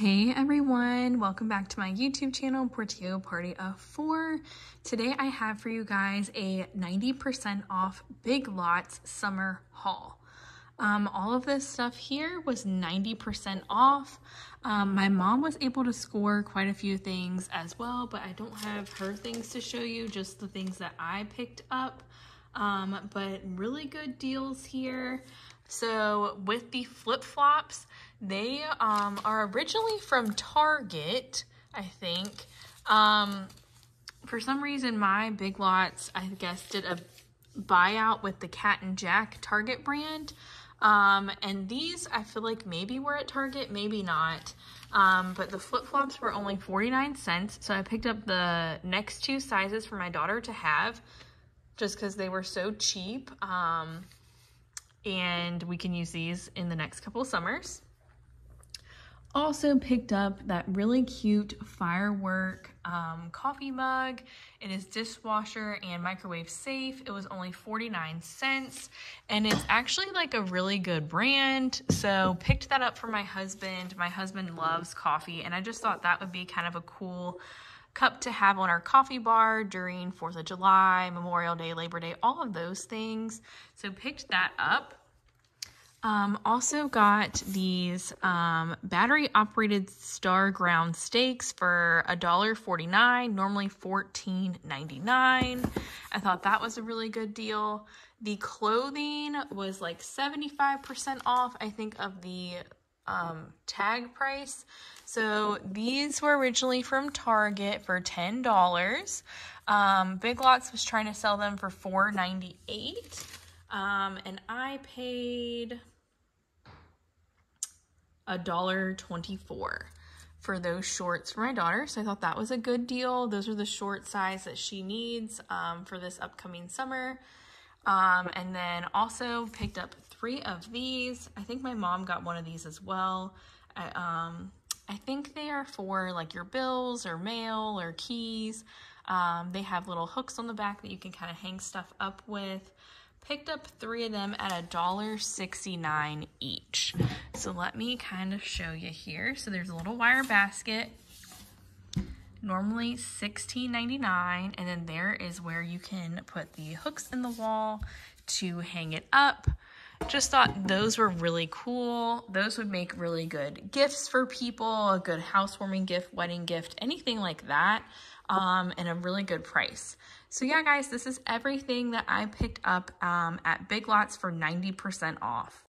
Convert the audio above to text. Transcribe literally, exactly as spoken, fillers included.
Hey everyone, welcome back to my YouTube channel, Portillo Party of Four. Today I have for you guys a ninety percent off Big Lots summer haul. Um, all of this stuff here was ninety percent off. Um, my mom was able to score quite a few things as well, but I don't have her things to show you, just the things that I picked up. Um, but really good deals here. So with the flip-flops, they um, are originally from Target, I think. Um, for some reason, my Big Lots, I guess, did a buyout with the Cat and Jack Target brand. Um, and these, I feel like maybe were at Target, maybe not. Um, but the flip-flops were only forty-nine cents. So I picked up the next two sizes for my daughter to have just because they were so cheap. Um, and we can use these in the next couple summers. Also picked up that really cute firework um, coffee mug. It is dishwasher and microwave safe. It was only forty-nine cents and it's actually like a really good brand. So picked that up for my husband. My husband loves coffee and I just thought that would be kind of a cool cup to have on our coffee bar during fourth of July, Memorial Day, Labor Day, all of those things. So picked that up. Um, also got these um, battery operated star ground stakes for a dollar forty-nine, normally fourteen ninety-nine. I thought that was a really good deal. The clothing was like seventy-five percent off, I think, of the um, tag price. So these were originally from Target for ten dollars. Um, Big Lots was trying to sell them for four ninety-eight. Um, and I paid a dollar twenty-four for those shorts for my daughter. So I thought that was a good deal. Those are the short size that she needs um, for this upcoming summer. Um, and then also picked up three of these. I think my mom got one of these as well. I, um, I think they are for like your bills or mail or keys. Um, they have little hooks on the back that you can kind of hang stuff up with. Picked up three of them at a dollar sixty-nine each. So let me kind of show you here. So there's a little wire basket, normally sixteen ninety-nine, and then there is where you can put the hooks in the wall to hang it up. Just thought those were really cool. Those would make really good gifts for people, a good housewarming gift, wedding gift, anything like that, um, and a really good price. So yeah, guys, this is everything that I picked up um, at Big Lots for ninety percent off.